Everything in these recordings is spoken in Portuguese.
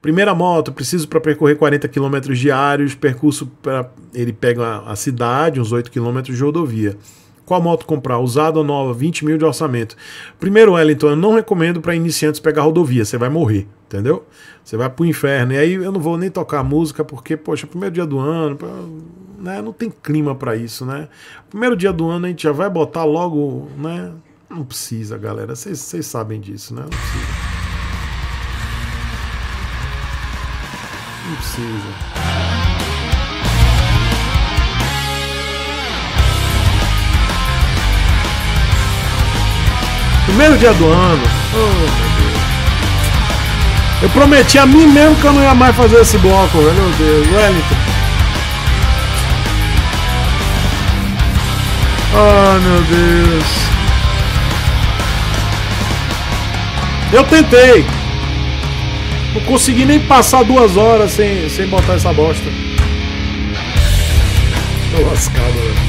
Primeira moto, preciso para percorrer 40 km diários, percurso para... Ele pega a cidade, uns 8 km de rodovia. Qual moto comprar? Usada ou nova? 20 mil de orçamento. Primeiro, Wellington, eu não recomendo para iniciantes pegar rodovia, você vai morrer, entendeu? Você vai pro inferno. E aí eu não vou nem tocar música porque, poxa, primeiro dia do ano, né? Não tem clima para isso, né? Primeiro dia do ano a gente já vai botar logo, né? Não precisa, galera, vocês sabem disso, né? Não precisa. Não precisa. Primeiro dia do ano. Oh, meu Deus. Eu prometi a mim mesmo que eu não ia mais fazer esse bloco, velho. Meu Deus, Wellington. Oh, meu Deus. Eu tentei. Não consegui nem passar 2 horas sem botar essa bosta. Tô lascado, velho.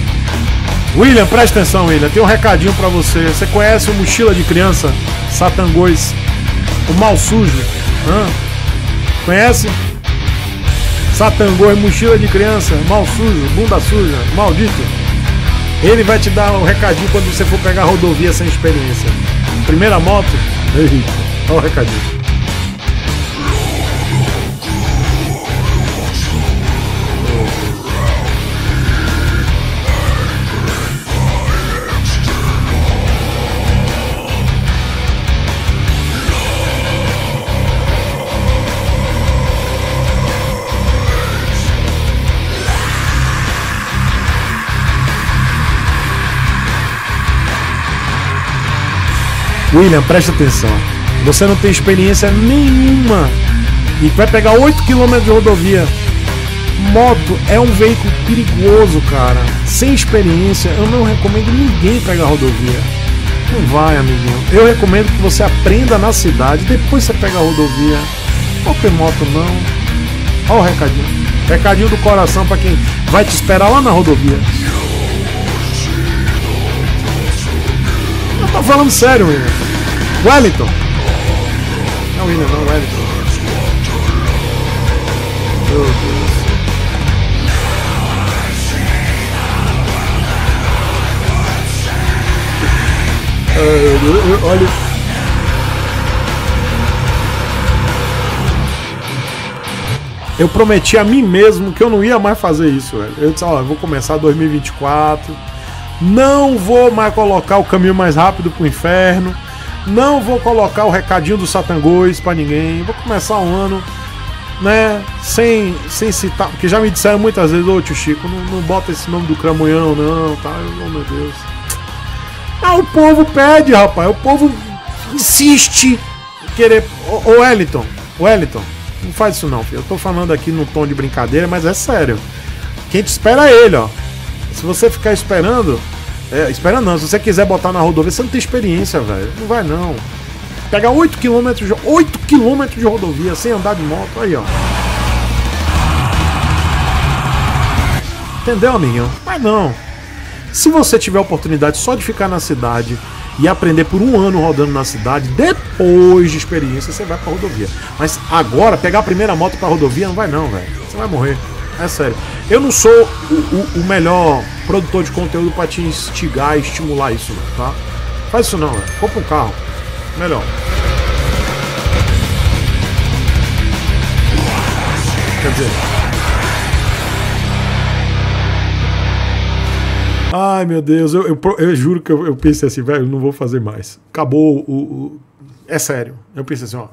William, presta atenção, William. Tem um recadinho pra você. Você conhece o Mochila de Criança? Satangôs. O Mal Sujo. Hã? Conhece? Satangôs, Mochila de Criança. Mal Sujo, Bunda Suja. Maldito. Ele vai te dar um recadinho quando você for pegar a rodovia sem experiência. Primeira moto? Eita. Olha o recadinho. William, presta atenção. Você não tem experiência nenhuma e vai pegar 8 km de rodovia. Moto é um veículo perigoso, cara. Sem experiência, eu não recomendo ninguém pegar rodovia. Não vai, amiguinho. Eu recomendo que você aprenda na cidade, depois você pega a rodovia. Open moto não. Olha o recadinho. Recadinho do coração pra quem vai te esperar lá na rodovia. Eu tô falando sério, William. Wellington. Não, William, não, Wellington. Meu Deus. Olha. Eu prometi a mim mesmo que eu não ia mais fazer isso, velho. Eu disse, ó, eu vou começar 2024. Não vou mais colocar o caminho mais rápido pro inferno. Não vou colocar o recadinho do Satangôs pra ninguém. Vou começar um ano, né? Sem citar. Porque já me disseram muitas vezes, ô tio Chico, não bota esse nome do Cramunhão, não, tá? Oh, meu Deus. Ah, o povo pede, rapaz. O povo insiste em querer. Ô, Wellington, não faz isso não, filho. Eu tô falando aqui num tom de brincadeira, mas é sério. Quem te espera é ele, ó. Se você ficar esperando, espera não, se você quiser botar na rodovia, você não tem experiência, velho. Não vai não. Pegar 8 km de rodovia sem andar de moto, aí ó. Entendeu, amiguinho? Mas não. Se você tiver a oportunidade só de ficar na cidade e aprender por um ano rodando na cidade, depois de experiência você vai pra rodovia. Mas agora, pegar a primeira moto pra rodovia, não vai não, velho. Você vai morrer. É sério, eu não sou o melhor produtor de conteúdo pra te instigar e estimular isso, não, tá? Faz isso não, velho. Compra um carro. Melhor. Quer dizer... Ai, meu Deus, eu juro que eu pensei assim, velho, não vou fazer mais. Acabou o... É sério, eu pensei assim, ó.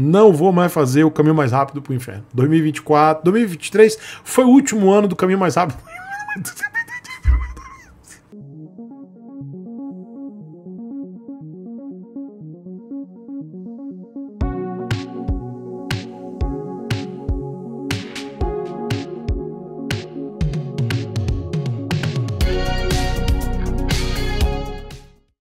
Não vou mais fazer o caminho mais rápido pro inferno. 2024, 2023 foi o último ano do caminho mais rápido.